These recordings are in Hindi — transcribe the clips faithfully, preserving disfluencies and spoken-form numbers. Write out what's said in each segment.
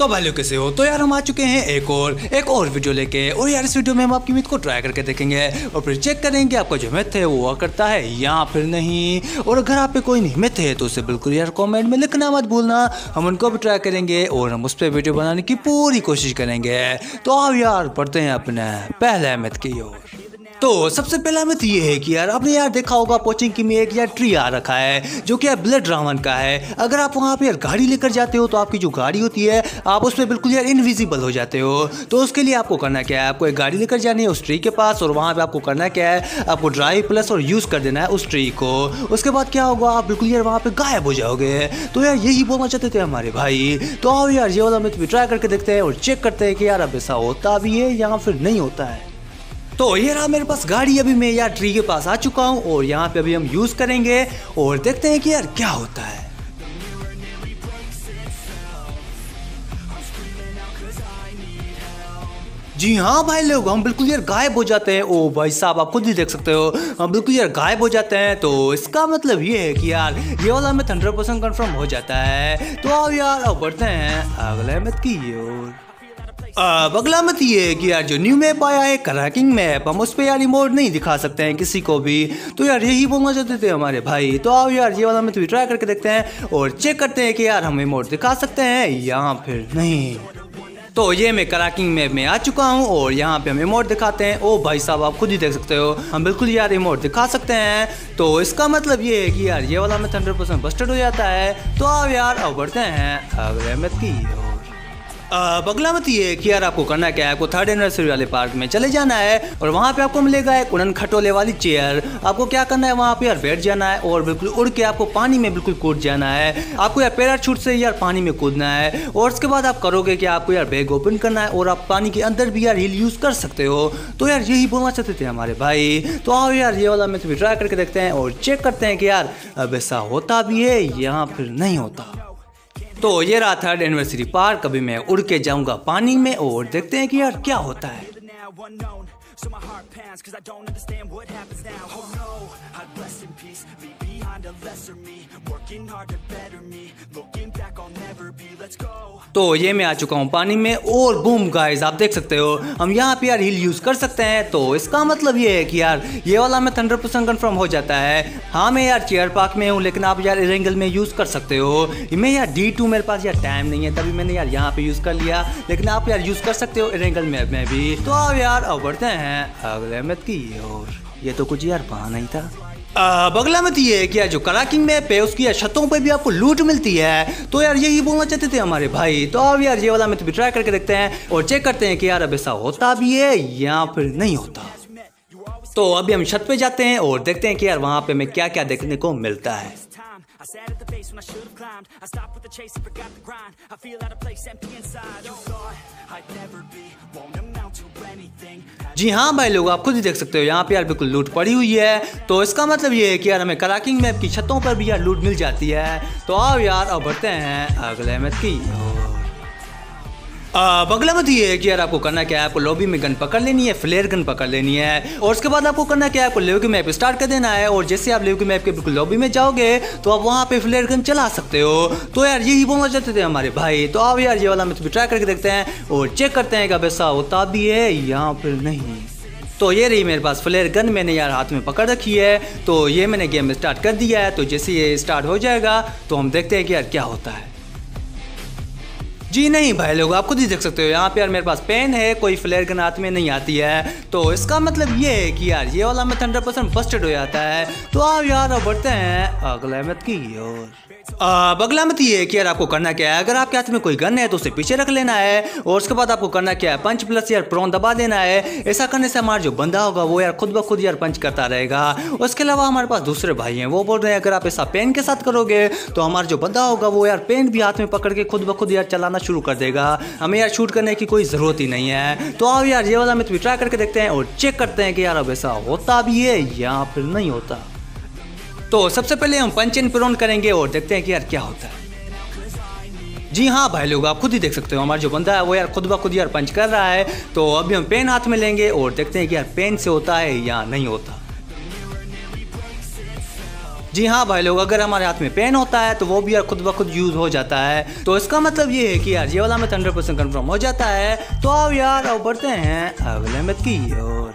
तो भाई कैसे हो, तो यार हम आ चुके हैं एक और एक और वीडियो लेके। और यार इस वीडियो में हम आपकी मिथ को ट्राई करके देखेंगे और फिर चेक करेंगे आपका जो मिथ है वो करता है या फिर नहीं। और अगर आप पे कोई नहीं मिथ है तो उसे बिल्कुल यार कॉमेंट में लिखना मत भूलना, हम उनको भी ट्राई करेंगे और हम उस पर वीडियो बनाने की पूरी कोशिश करेंगे। तो आप यार पढ़ते हैं अपने पहले मिथ की ओर। तो सबसे पहला मिथ ये है कि यार आपने यार देखा होगा कोचिंग की में एक यार ट्री आ रखा है जो कि यार ब्लड रावण का है। अगर आप वहाँ पे यार गाड़ी लेकर जाते हो तो आपकी जो गाड़ी होती है आप उसमें बिल्कुल यार इनविजिबल हो जाते हो। तो उसके लिए आपको करना क्या है, आपको एक गाड़ी लेकर जानी है उस ट्री के पास और वहाँ पर आपको करना क्या है, आपको ड्राइव प्लस और यूज़ कर देना है उस ट्री को। उसके बाद क्या होगा, आप बिल्कुल यार वहाँ पर गायब हो जाओगे। तो यार यही बोलना चाहते थे हमारे भाई। तो आओ यार ये वाला मिथ भी ट्राई करके देखते हैं और चेक करते हैं कि यार अब ऐसा होता भी है या फिर नहीं होता है। तो ये रहा मेरे पास गाड़ी, अभी मैं यार ट्री के पास आ चुका हूँ और यहाँ पे अभी हम यूज़ करेंगे और देखते हैं कि यार क्या होता है। जी हाँ भाई लोग, हम बिल्कुल यार गायब हो जाते हैं। ओ भाई साहब, आप खुद ही देख सकते हो हम बिल्कुल यार गायब हो जाते हैं। तो इसका मतलब ये है कि यार ये वाला मिथ हंड्रेड परसेंट कन्फर्म हो जाता है। तो अब यार अब बढ़ते हैं अगले मिथ की ओर। अब अगला मत ये है कि यार जो न्यू मैप आया है क्रैकिंग मैप, हम उस पर यार रिमोट नहीं दिखा सकते हैं किसी को भी। तो यार यही बोलना चाहते थे हमारे भाई। तो आओ यार ये वाला मत भी ट्राई करके देखते हैं और चेक करते हैं कि यार हम रिमोट दिखा सकते हैं या फिर नहीं। तो ये मैं क्रैकिंग मैप में आ चुका हूँ और यहाँ पे हम रिमोट दिखाते हैं। ओ भाई साहब, आप खुद ही देख सकते हो हम बिल्कुल यार रिमोट दिखा सकते हैं। तो इसका मतलब ये है कि यार ये वाला मत हंड्रेड परसेंट बस्टेड हो जाता है। तो आओ यार अब बढ़ते हैं अगले मत की। अब अगला मत ये है कि यार आपको करना क्या है, आपको थर्ड एनिवर्सरी वाले पार्क में चले जाना है और वहाँ पे आपको मिलेगा एक उड़न खटोले वाली चेयर। आपको क्या करना है, वहाँ पे यार बैठ जाना है और बिल्कुल उड़ के आपको पानी में बिल्कुल कूद जाना है। आपको यार पैराशूट से यार पानी में कूदना है और उसके बाद आप करोगे कि आपको यार बैग ओपन करना है और आप पानी के अंदर भी यार हील यूज़ कर सकते हो। तो यार यही बोलना चाहते थे हमारे भाई। तो आओ यार ये वाला मिथ भी ट्राई करके देखते हैं और चेक करते हैं कि यार अब ऐसा होता भी है या फिर नहीं होता। तो ये रहा थर्ड एनिवर्सरी पार्क, कभी मैं उड़ के जाऊंगा पानी में और देखते हैं कि यार क्या होता है। तो ये मैं आ चुका हूँ पानी में और बूम गाइस, आप देख सकते हो हम यहाँ पे यार हील यूज़ कर सकते हैं। तो इसका मतलब ये है कि यार ये वाला मैं हंड्रेड परसेंट कन्फर्म हो जाता है। हाँ मैं यार चेयर पार्क में हूँ लेकिन आप यार एरेंगल में यूज़ कर सकते हो। मैं यार डी टू मेरे पास यार टाइम नहीं है तभी मैंने यार यहाँ पे यूज़ कर लिया, लेकिन आप यार यूज़ कर सकते हो एरेंगल मैप में भी। तो आप यार अब बढ़ते हैं अगले मैप की ओर। ये तो कुछ यार वहाँ नहीं था। अब अगला मत ये है कि यार जो क्रैकिंग मैप है उसकी यार छतों पर भी आपको लूट मिलती है। तो यार यही बोलना चाहते थे हमारे भाई। तो अब यार ये वाला मत भी ट्राई करके देखते हैं और चेक करते हैं कि यार अब ऐसा होता भी है या फिर नहीं होता। तो अभी हम छत पे जाते हैं और देखते हैं कि यार वहाँ पे हमें क्या क्या देखने को मिलता है। जी हाँ भाई लोग, आप खुद ही देख सकते हो यहाँ पे यार बिल्कुल लूट पड़ी हुई है। तो इसका मतलब ये है कि यार हमें क्रैकिंग मैप की छतों पर भी यार लूट मिल जाती है। तो आओ यार अब बढ़ते हैं अगले मैप की। अब अगला मत ये है कि यार आपको करना क्या है, आपको लॉबी में गन पकड़ लेनी है, फ्लेयर गन पकड़ लेनी है और उसके बाद आपको करना क्या है, आपको लेवल की मैप स्टार्ट कर देना है। और जैसे आप लेवल की मैप के बिल्कुल लॉबी में जाओगे तो आप वहाँ पे फ्लेयर गन चला सकते हो। तो यार यही बोलना चाहते थे हमारे भाई। तो आप यार ये वाला मत भी ट्राई करके देखते हैं और चेक करते हैं कि अब ऐसा होता भी है या फिर नहीं। तो ये रही मेरे पास फ्लेयर गन, मैंने यार हाथ में पकड़ रखी है। तो ये मैंने गेम स्टार्ट कर दिया है। तो जैसे ये स्टार्ट हो जाएगा तो हम देखते हैं कि यार क्या होता है। जी नहीं भाई लोग, आप खुद ही देख सकते हो यहाँ पे यार मेरे पास पेन है, कोई फ्लेयर गन हाथ में नहीं आती है। तो इसका मतलब ये है कि यार ये वाला मत हंड्रेड परसेंट बस्टेड हो जाता है। तो आप यार अब बढ़ते हैं अगला मत की ओर। अब अगला मत ये है कि यार आपको करना क्या है, अगर आपके हाथ में कोई गन है तो उसे पीछे रख लेना है और उसके बाद आपको करना क्या है, पंच प्लस यार प्रॉन दबा देना है। ऐसा करने से हमारा जो बंदा होगा वो यार खुद ब खुद यार पंच करता रहेगा। उसके अलावा हमारे पास दूसरे भाई हैं, वो बोल रहे हैं अगर आप ऐसा पेन के साथ करोगे तो हमारा जो बंदा होगा वो यार पेन भी हाथ में पकड़ के खुद ब खुद यार चलाना शुरू कर देगा, हमें यार शूट करने की कोई ज़रूरत ही नहीं है। तो आप यार ये वाला मिथ भी ट्राई करके देखते हैं और चेक करते हैं कि यार अब ऐसा होता भी है या फिर नहीं होता। तो सबसे पहले हम पंच एंड प्रोन करेंगे और देखते हैं कि यार क्या होता है। जी हाँ भाई लोग, आप खुद ही देख सकते हो हमारा जो बंदा है वो यार खुद ब खुद यार पंच कर रहा है। तो अभी हम पेन हाथ में लेंगे और देखते हैं कि यार पेन से होता है या नहीं होता। जी हाँ भाई लोग, अगर हमारे हाथ में पेन होता है तो वो भी यार खुद ब खुद यूज़ हो जाता है। तो इसका मतलब ये है कि यार ये वाला में हंड्रेड परसेंट कन्फर्म हो जाता है। तो आओ यार अब बढ़ते हैं अगले मत की ओर।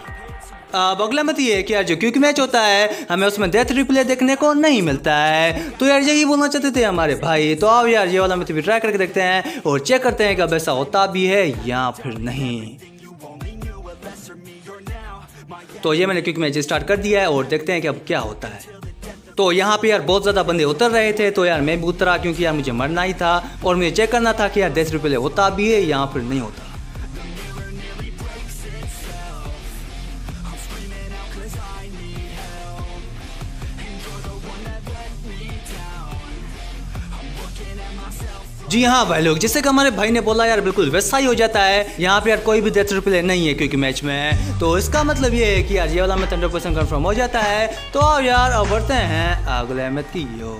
अब अगला मत ये है कि यार जो क्विक मैच होता है हमें उसमें डेथ रिप्ले देखने को नहीं मिलता है। तो यार यही बोलना चाहते थे हमारे भाई। तो आओ यार ये वाला मत भी ट्राई करके देखते हैं और चेक करते हैं कि अब ऐसा होता भी है या फिर नहीं। तो ये मैंने क्विक मैच स्टार्ट कर दिया है और देखते हैं कि अब क्या होता है। तो यहाँ पे यार बहुत ज़्यादा बंदे उतर रहे थे, तो यार मैं भी उतरा क्योंकि यार मुझे मरना ही था और मुझे चेक करना था कि यार डेथ रिप्ले होता भी है या फिर नहीं होता। जी हाँ भाई लोग, जैसे कि हमारे भाई ने बोला यार बिल्कुल वैसा ही हो जाता है। यहाँ पे यार कोई भी डेथ रिप्ले नहीं है क्योंकि मैच में। तो इसका मतलब ये है कि यार ये वाला मैच हंड्रेड परसेंट कन्फर्म हो जाता है। तो आओ यार अब बढ़ते हैं अगले मैच की ओर।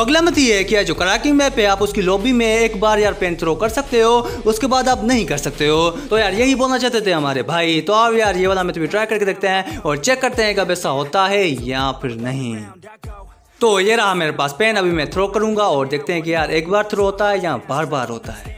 अगला मत ये है कि यार जो कराकी मैप है आप उसकी लॉबी में एक बार यार पेन थ्रो कर सकते हो, उसके बाद आप नहीं कर सकते हो। तो यार यही बोलना चाहते थे हमारे भाई। तो आओ यार ये वाला मैच भी ट्राई करके देखते हैं और चेक करते हैं कि अब ऐसा होता है या फिर नहीं। तो ये रहा मेरे पास पेन, अभी मैं थ्रो करूंगा और देखते हैं कि यार एक बार थ्रो होता है या बार बार होता है।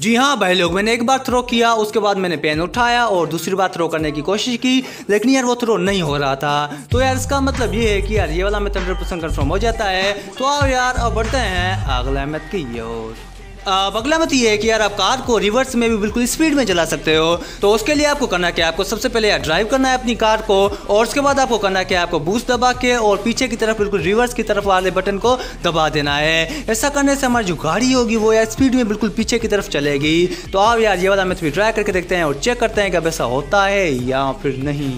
जी हाँ भाई लोग, मैंने एक बार थ्रो किया, उसके बाद मैंने पेन उठाया और दूसरी बार थ्रो करने की कोशिश की, लेकिन यार वो थ्रो नहीं हो रहा था। तो यार इसका मतलब ये है कि यार ये वाला मैच हंड्रेड परसेंट कन्फर्म हो जाता है। तो आओ यार अब बढ़ते हैं अगला मैच की ओर। अब अगला मत ये है कि यार आप कार को रिवर्स में भी बिल्कुल स्पीड में चला सकते हो। तो उसके लिए आपको करना क्या है, आपको सबसे पहले यार ड्राइव करना है अपनी कार को और उसके बाद आपको करना क्या है, आपको बूस्ट दबा के और पीछे की तरफ बिल्कुल रिवर्स की तरफ वाले बटन को दबा देना है। ऐसा करने से हमारी जो गाड़ी होगी वो यार स्पीड में बिल्कुल पीछे की तरफ चलेगी। तो आप यार ये वाला मत भी ट्राई करके देखते हैं और चेक करते हैं कि अब ऐसा होता है या फिर नहीं।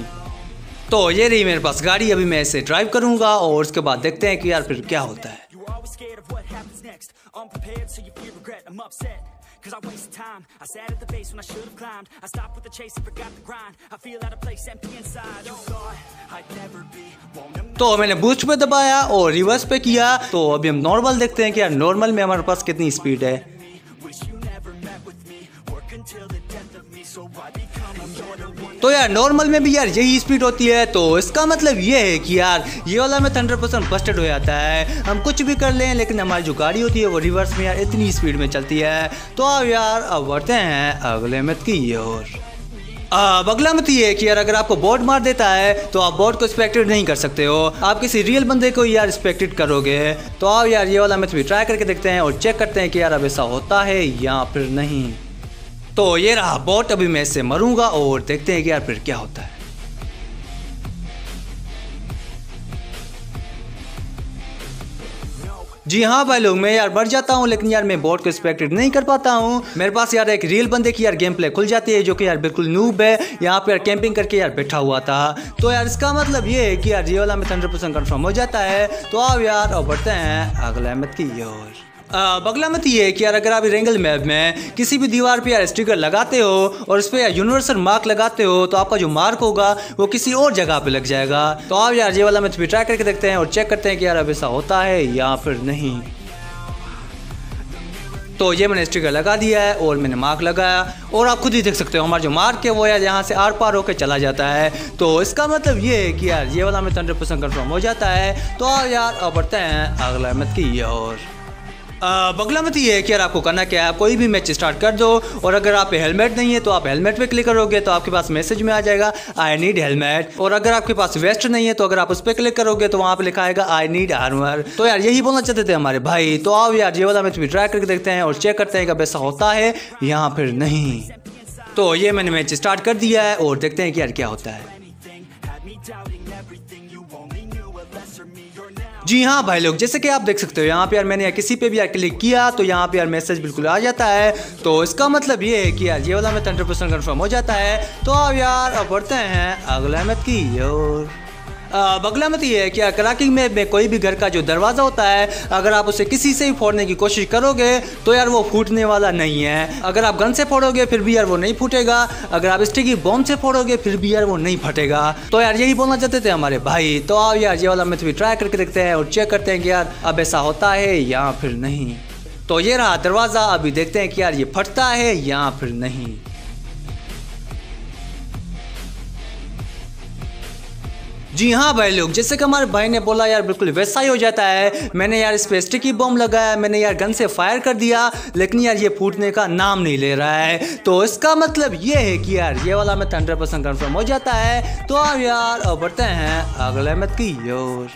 तो ये रही मेरे पास गाड़ी, अभी मैं इसे ड्राइव करूँगा और उसके बाद देखते हैं कि यार फिर क्या होता है। तो मैंने बूस्ट पे दबाया और रिवर्स पे किया। तो अभी हम नॉर्मल देखते हैं कि यार नॉर्मल में हमारे पास कितनी स्पीड है। तो यार नॉर्मल में भी यार यही स्पीड होती है। तो इसका मतलब ये है कि यार ये वाला में हंड्रेड परसेंट बस्टेड हो जाता है। हम कुछ भी कर लें लेकिन हमारी जो गाड़ी होती है वो रिवर्स में यार इतनी स्पीड में चलती है। तो अब यार अब बढ़ते हैं अगले मत की ओर। अब अगला मत ये है कि यार अगर आपको बॉट मार देता है तो आप बॉट को स्पेक्टेड नहीं कर सकते हो, आप किसी रियल बंदे को यार स्पेक्टेड करोगे। तो अब यार ये वाला मत भी ट्राई करके देखते हैं और चेक करते हैं कि यार अब ऐसा होता है या फिर नहीं। तो ये रहा बॉट, अभी मैं इससे मरूंगा और देखते हैं कि यार फिर क्या होता है। जी हाँ भाई लोग, मैं यार मर जाता हूँ लेकिन यार मैं बॉट को एक्सपेक्टेड नहीं कर पाता हूँ। मेरे पास यार एक रियल बंदे की यार गेम प्ले खुल जाती है जो कि यार बिल्कुल नूब है, यहाँ पे यार कैंपिंग करके यार बैठा हुआ था। तो यार इसका मतलब ये है कि यार ये वाला मैच हंड्रेड परसेंट कन्फर्म हो जाता है। तो आओ यार अब बढ़ते हैं अगला मैच की ओर। अगला मत ये है कि यार अगर आप रेंगल मैप में किसी भी दीवार पे यार स्टिकर लगाते हो और उस पर यार यूनिवर्सल मार्क लगाते हो तो आपका जो मार्क होगा वो किसी और जगह पे लग जाएगा। तो आप यार ये वाला मैच भी ट्राई करके देखते हैं और चेक करते हैं कि यार अब ऐसा होता है या फिर नहीं। तो ये मैंने स्टिकर लगा दिया है और मैंने मार्क लगाया और आप खुद ही देख सकते हो हमारा जो मार्क है वो यार यहाँ से आर पार होकर चला जाता है। तो इसका मतलब ये है कि यार ये वाला मैच हंड्रेड परसेंट कन्फर्म हो जाता है। तो आप यार अब बढ़ते हैं अगला मैच की ओर। अगला मत ये है कि यार आपको करना क्या है, आप कोई भी मैच स्टार्ट कर दो और अगर आप हेलमेट नहीं है तो आप हेलमेट पे क्लिक करोगे तो आपके पास मैसेज में आ जाएगा आई नीड हेलमेट। और अगर आपके पास वेस्ट नहीं है तो अगर आप उस पर क्लिक करोगे तो वहाँ पे लिखा आएगा आई नीड आर्मर। तो यार यही बोलना चाहते थे हमारे भाई। तो आओ यार ये वाला मैच भी ट्राई करके देखते हैं और चेक करते हैं कि वैसा होता है यहाँ फिर नहीं। तो ये मैंने मैच स्टार्ट कर दिया है और देखते हैं कि यार क्या होता है। जी हाँ भाई लोग, जैसे कि आप देख सकते हो यहाँ पे यार मैंने यार किसी पे भी यार क्लिक किया तो यहाँ पे यार मैसेज बिल्कुल आ जाता है। तो इसका मतलब ये है कि यार ये वाला मैच हंड्रेड परसेंट कन्फर्म हो जाता है। तो अब यार अब बढ़ते हैं अगला मैच की ओर। अगला मत ये है कि यार कराकी मैप में कोई भी घर का जो दरवाज़ा होता है अगर आप उसे किसी से भी फोड़ने की कोशिश करोगे तो यार वो फूटने वाला नहीं है। अगर आप गन से फोड़ोगे फिर भी यार वो नहीं फूटेगा, अगर आप स्टिकी बॉम्ब से फोड़ोगे फिर भी यार वो नहीं फटेगा। तो यार यही बोलना चाहते थे हमारे भाई। तो आओ यार ये वाला मैच भी ट्राई करके देखते हैं और चेक करते हैं कि यार अब ऐसा होता है या फिर नहीं। तो ये रहा दरवाज़ा, अभी देखते हैं कि यार ये फटता है या फिर नहीं। जी हाँ भाई लोग, जैसे कि हमारे भाई ने बोला यार बिल्कुल वैसा ही हो जाता है। मैंने यार इस पर स्टिकी बम लगाया, मैंने यार गन से फायर कर दिया, लेकिन यार ये फूटने का नाम नहीं ले रहा है। तो इसका मतलब ये है कि यार ये वाला मैथ हंड्रेड परसेंट कन्फर्म हो जाता है। तो आप यार अब बढ़ते हैं अगले मैथ की ओर।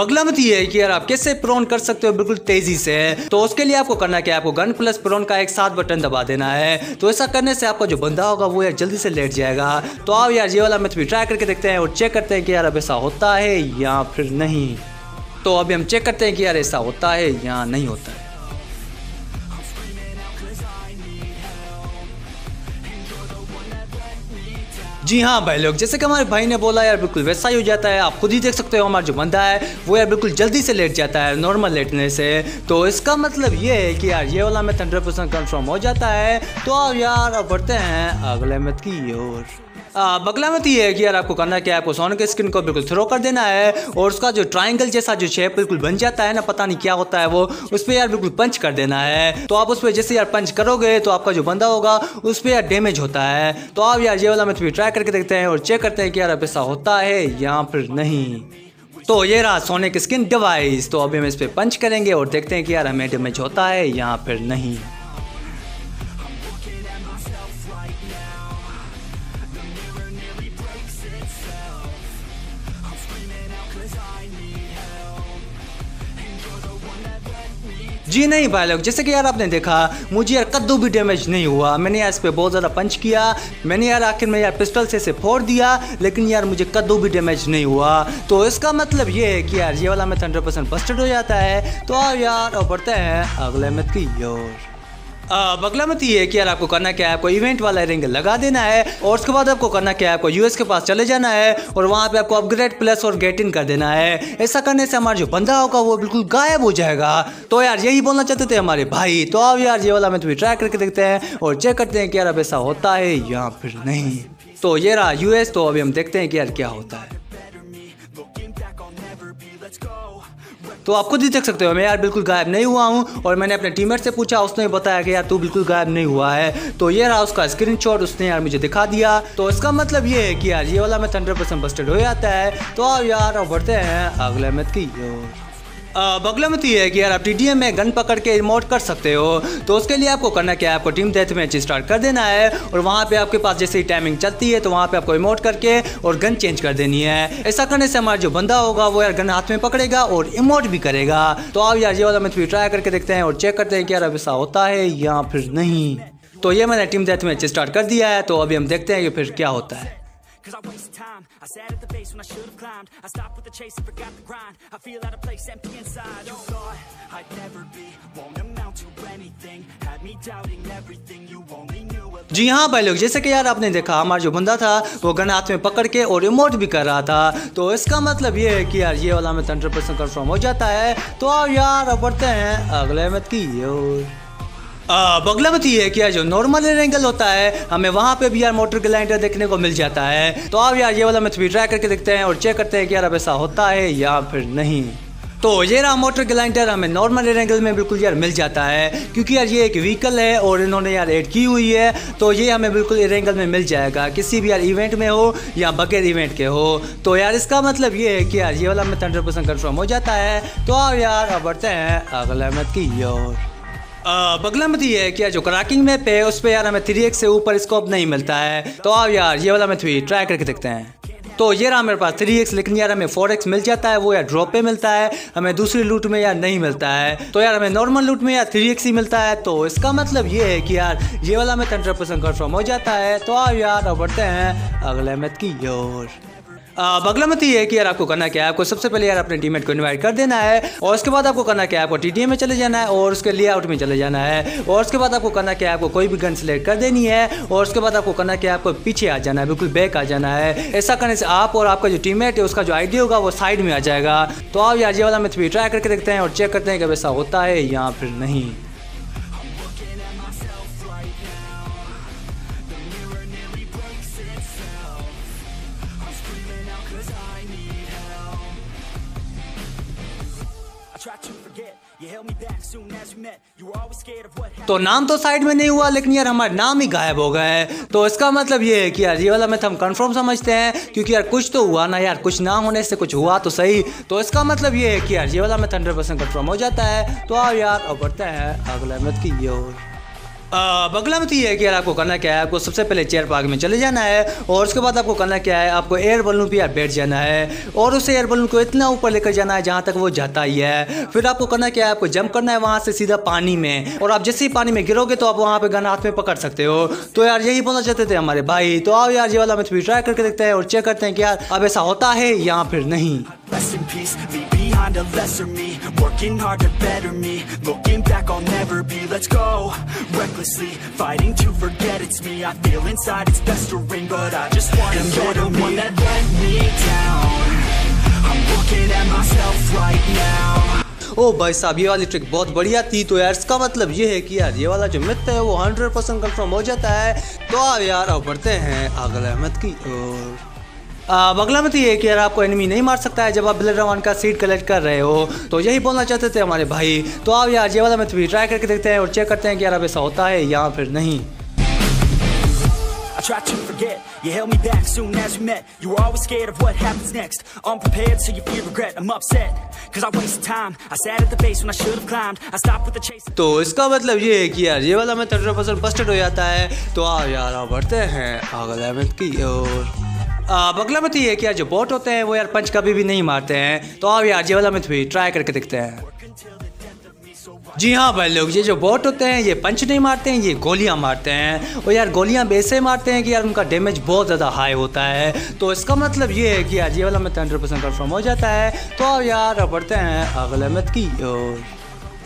अगला मत ये है कि यार आप कैसे प्रोन कर सकते हो बिल्कुल तेजी से। तो उसके लिए आपको करना क्या है, आपको गन प्लस प्रोन का एक साथ बटन दबा देना है। तो ऐसा करने से आपका जो बंदा होगा वो यार जल्दी से लेट जाएगा। तो आप यार ये वाला मैथ भी ट्राई करके देखते हैं और चेक करते हैं कि यार अब ऐसा होता है या फिर नहीं। तो अभी हम चेक करते हैं कि यार ऐसा होता है या नहीं होता है। जी हाँ भाई लोग, जैसे कि हमारे भाई ने बोला यार बिल्कुल वैसा ही हो जाता है। आप खुद ही देख सकते हो हमारा जो बंदा है वो यार बिल्कुल जल्दी से लेट जाता है नॉर्मल लेटने से। तो इसका मतलब ये है कि यार ये वाला मैथ हंड्रेड परसेंट कन्फर्म हो जाता है। तो आप यार अब बढ़ते हैं अगले मैथ की ओर। अगला मैथ ये है कि यार आपको करना क्या है, आपको सोन के स्किन को बिल्कुल थ्रो कर देना है और उसका जो ट्राइंगल जैसा जो शेप बिल्कुल बन जाता है ना, पता नहीं क्या होता है वो, उस पर यार बिल्कुल पंच कर देना है। तो आप उस पर जैसे यार पंच करोगे तो आपका जो बंदा होगा उस पर यार डैमेज होता है। तो आप यार ये वाला मैथ भी ट्राई करके देखते हैं और चेक करते हैं कि यार अब ऐसा होता है या फिर नहीं। तो ये रहा सोने की स्किन डिवाइस। तो अभी हम इस पर पंच करेंगे और देखते हैं कि यार हमें डैमेज होता है या फिर नहीं। जी नहीं भाई लोग, जैसे कि यार आपने देखा मुझे यार कद्दू भी डैमेज नहीं हुआ। मैंने यार इस पर बहुत ज़्यादा पंच किया, मैंने यार आखिर में यार पिस्टल से इसे फोड़ दिया, लेकिन यार मुझे कद्दू भी डैमेज नहीं हुआ। तो इसका मतलब ये है कि यार ये वाला मैथ हंड्रेड परसेंट बस्टेड हो जाता है। तो आप यार अब बढ़ते हैं अगले मैथ की ओर। अगला मत ये है कि यार आपको करना क्या है, आपको इवेंट वाला रिंग लगा देना है और उसके बाद आपको करना क्या है, आपको यूएस के पास चले जाना है और वहाँ पे आपको अपग्रेड प्लस और गेट इन कर देना है। ऐसा करने से हमारा जो बंदा होगा वो बिल्कुल गायब हो जाएगा। तो यार यही बोलना चाहते थे हमारे भाई। तो आप यार ये वाला मैं तुम्हें ट्राई करके देखते हैं और चेक करते हैं कि यार अब ऐसा होता है या फिर नहीं। तो ये रहा यूएस। तो अभी हम देखते हैं कि यार क्या होता है। तो आप खुद ही देख सकते हो मैं यार बिल्कुल गायब नहीं हुआ हूँ और मैंने अपने टीममेट से पूछा, उसने बताया कि यार तू बिल्कुल गायब नहीं हुआ है। तो ये रहा उसका स्क्रीनशॉट, उसने यार मुझे दिखा दिया। तो इसका मतलब ये है कि यार ये वाला मैथ हंड्रेड परसेंट बस्टेड हो जाता है। तो आप यार अब बढ़ते हैं अगले मैथ की ओर। अगला मत ये है कि यार आप टीडीएम में गन पकड़ के रिमोट कर सकते हो। तो उसके लिए आपको करना क्या है, आपको टीम डेथ मैच स्टार्ट कर देना है और वहाँ पे आपके पास जैसे ही टाइमिंग चलती है तो वहाँ पे आपको इमोट करके और गन चेंज कर देनी है। ऐसा करने से हमारा जो बंदा होगा वो यार गन हाथ में पकड़ेगा और इमोट भी करेगा। तो आप यार ये वाला मैच भी ट्राई करके देखते हैं और चेक करते हैं कि यार अब ऐसा होता है या फिर नहीं। तो ये मैंने टीम डेथ मैच स्टार्ट कर दिया है। तो अभी हम देखते हैं कि फिर क्या होता है। Cause I wasted time, I sat at the base when I should have climbed. I stopped with the chase and forgot the grind. I feel out of place, empty inside. You thought I'd never be, won't amount to anything. Had me doubting everything, you only knew a जी हाँ भाई लोग, जैसे कि यार आपने देखा हमारा जो बंदा था वो गन हाथ में पकड़ के और रिमोट भी कर रहा था। तो इसका मतलब ये है कि यार ये वाला मैथ हंड्रेड परसेंट कन्फर्म हो जाता है। तो आप यार अब बढ़ते हैं अगले मैथ की ओर। अगला बात ये है कि यार जो नॉर्मल एंगल होता है हमें वहाँ पे भी यार मोटर ग्लाइडर देखने को मिल जाता है। तो आप यार ये वाला मैथ भी ट्राई करके देखते हैं और चेक करते हैं कि यार अब ऐसा होता है या फिर नहीं। तो ये रहा मोटर ग्लाइडर, हमें नॉर्मल एंगल में बिल्कुल यार मिल जाता है क्योंकि यार ये एक व्हीकल है और इन्होंने यार ऐड की हुई है। तो ये हमें बिल्कुल एंगल में मिल जाएगा, किसी भी यार इवेंट में हो या बगैर इवेंट के हो। तो यार इसका मतलब ये है कि यार ये वाला मैथ हंड्रेड परसेंट कन्फर्म हो जाता है। तो आप यार अब बढ़ते हैं अगला मैथ की ओर। अगला मत ये है कि यार जो क्रैकिंग मैप है उस पर यार हमें थ्री एक्स से ऊपर स्कोप नहीं मिलता है। तो आप यार ये वाला मैथ भी ट्राई करके देखते हैं। तो ये रहा मेरे पास थ्री एक्स, लेकिन यार हमें फोर एक्स मिल जाता है, वो यार ड्रॉप पे मिलता है, हमें दूसरी लूट में यार नहीं मिलता है। तो यार हमें नॉर्मल लूट में यार थ्री एक्स ही मिलता है। तो इसका मतलब ये है कि यार ये वाला मैथ हंड्रेड परसेंट कन्फर्म हो जाता है। तो आप यार अब बढ़ते हैं अगले मैथ की ओर। अगला मत ये है कि यार आपको करना क्या है, आपको सबसे पहले यार अपने टीममेट को इनवाइट कर देना है और उसके बाद आपको करना क्या है, आपको टीडीएम में चले जाना है और उसके लेआउट में चले जाना है और उसके बाद आपको करना क्या है, आपको कोई भी गन सेलेक्ट कर देनी है और उसके बाद आपको करना क्या है, आपको पीछे आ जाना है, बिल्कुल बैक आ जाना है। ऐसा करने से आप और आपका जो टीममेट है उसका जो आईडी होगा वो साइड में आ जाएगा। तो आप यार ये वाला मैच भी ट्राई करके देखते हैं और चेक करते हैं कि वैसा होता है या फिर नहीं। तो नाम तो साइड में नहीं हुआ लेकिन यार हमारा नाम ही गायब हो गया है। तो इसका मतलब ये है कि यार ये वाला मैथ हम कंफर्म समझते हैं, क्योंकि यार कुछ तो हुआ ना यार, कुछ ना होने से कुछ हुआ तो सही। तो इसका मतलब ये है कि यार ये वाला मैथ हंड्रेड परसेंट कंफर्म हो जाता है। तो आओ यार अब बढ़ते हैं अगला मैथ की ओर। अगला मत ये है कि यार आपको करना क्या है, आपको सबसे पहले चेयर पार्क में चले जाना है और उसके बाद आपको करना क्या है, आपको एयर बलून पे यार बैठ जाना है और उस एयर बलून को इतना ऊपर लेकर जाना है जहाँ तक वो जाता ही है। फिर आपको करना क्या है, आपको जंप करना है वहाँ से सीधा पानी में, और आप जैसे ही पानी में गिरोगे तो आप वहाँ पर गन हाथ में पकड़ सकते हो। तो यार यही बोलना चाहते थे हमारे भाई। तो आओ यार ये वाला मत भी ट्राई करके देखते हैं और चेक करते हैं कि यार अब ऐसा होता है या फिर नहीं। A lesser me, working hard to better me. Looking back, I'll never be. Let's go recklessly, fighting to forget it's me. I feel inside it's festering, but I just want to better me. And you're the one that let me down. I'm looking at myself right now. ओ भाई साहब ये वाली ट्रिक बहुत बढ़िया थी। तो यार इसका मतलब ये है कि यार ये वाला जो मिथ है वो हंड्रेड परसेंट कन्फर्म हो जाता है। तो अब यार अब बढ़ते हैं अगला मिथ की ओर। अगला मत ये है कि यार आपको एनिमी नहीं मार सकता है जब आप ब्लेड राउंड का सीट कलेक्ट कर रहे हो। तो यही बोलना चाहते थे हमारे भाई। तो आप यार ये वाला मत भी ट्राई करके देखते हैं और चेक करते हैं कि यार अब ऐसा होता है या फिर नहीं। Try to forget, you held me back soon as we met. You were always scared of what happens next. Unprepared, so you feel regret. I'm upset, cause I wasted time. I sat at the base when I should have climbed. I stopped with the chase. तो इसका मतलब ये है कि यार ये वाला मैं थर्ड पर्सन बस्टेड हो जाता है। तो आओ यार अब बढ़ते हैं अगला मिथ की ओर। अगला मत ये है कि यार जो बॉट होते हैं वो यार पंच कभी भी नहीं मारते हैं। तो आप यार ये वाला मत भी ट्राई करके देखते हैं। जी हाँ भाई लोग, ये जो बॉट होते हैं ये पंच नहीं मारते हैं, ये गोलियां मारते हैं। और यार गोलियां वैसे मारते हैं कि यार उनका डैमेज बहुत ज़्यादा हाई होता है। तो इसका मतलब ये है कि यार ये वाला मत हंड्रेड परसेंट कन्फर्म हो जाता है। तो आप यार अब बढ़ते हैं अगला मत की ओर।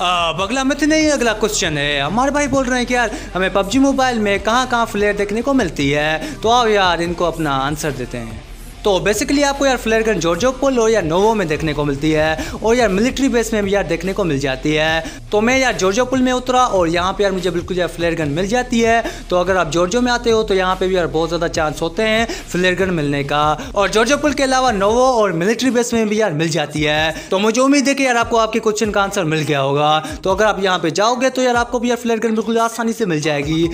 अब अगला मत नहीं, अगला क्वेश्चन है। हमारे भाई बोल रहे हैं कि यार हमें पबजी मोबाइल में कहाँ कहाँ फ्लेयर देखने को मिलती है। तो आओ यार इनको अपना आंसर देते हैं। तो बेसिकली आपको यार फ्लेयर गन जॉर्जो पोल और यार नोवो में देखने को मिलती है, और यार मिलिट्री बेस में भी यार देखने को मिल जाती है। तो मैं यार जॉर्जो पोल में उतरा और यहाँ पे यार मुझे बिल्कुल यार फ्लेयर गन मिल जाती है। तो अगर आप जॉर्जो में आते हो तो यहाँ पे भी यार बहुत ज़्यादा चांस होते हैं फ्लेयर गन मिलने का, और जॉर्जो पोल के अलावा नोवो और मिलिट्री बेस में भी यार मिल जाती है। तो मुझे उम्मीद है कि यार आपको आपके क्वेश्चन का आंसर मिल गया होगा। तो अगर आप यहाँ पे जाओगे तो यार आपको भी यार फ्लेयर गन बिल्कुल आसानी से मिल जाएगी।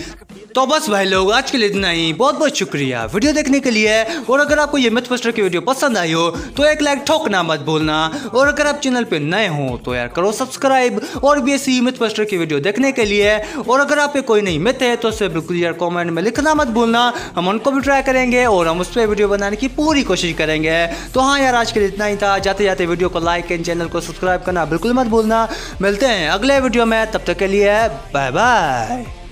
तो बस भाई लोग आज के लिए इतना ही। बहुत बहुत शुक्रिया वीडियो देखने के लिए, और अगर आपको ये मिथ बस्टर की वीडियो पसंद आई हो तो एक लाइक ठोकना मत भूलना, और अगर आप चैनल पे नए हो तो यार करो सब्सक्राइब और भी ऐसी मिथ बस्टर की वीडियो देखने के लिए। और अगर आप पे कोई नई मिथ है तो उसे बिल्कुल यार कमेंट में लिखना मत भूलना, हम उनको भी ट्राई करेंगे और हम उस पर वीडियो बनाने की पूरी कोशिश करेंगे। तो हाँ यार आज के लिए इतना ही था। जाते जाते वीडियो को लाइक एंड चैनल को सब्सक्राइब करना बिल्कुल मत भूलना। मिलते हैं अगले वीडियो में, तब तक के लिए बाय बाय।